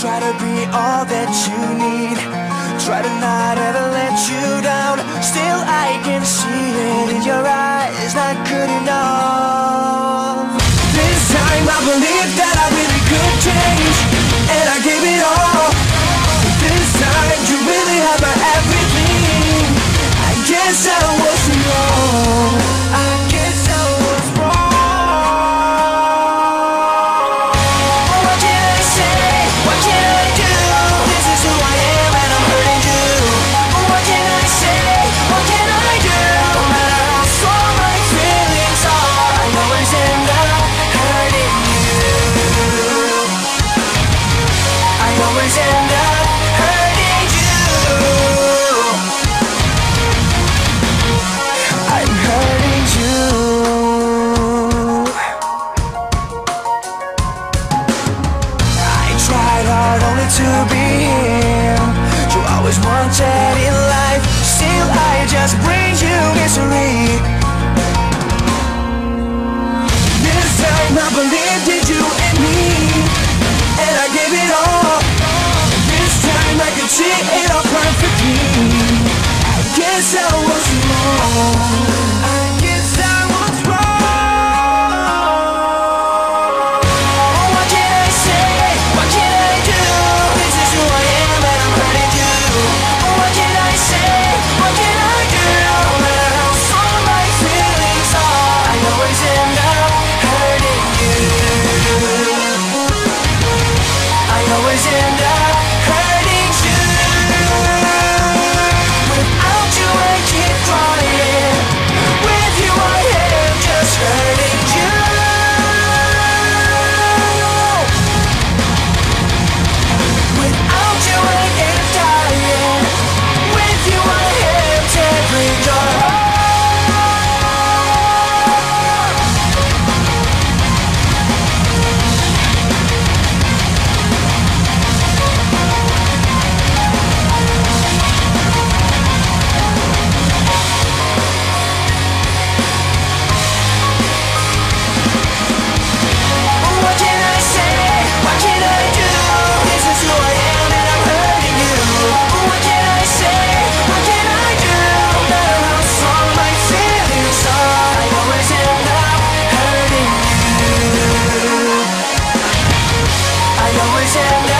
Try to be all that you need. Try to not ever let you down. Still I can see it in your eyes, not good enough. This time I believe that I really could change, and I gave it all. This time you really had my everything. I guess I was wrong. To be him you always wanted in life, still I just bring you misery. This time I believed in you and me, and I gave it all. This time I could see it all perfectly. I guess I was wrong. I always end up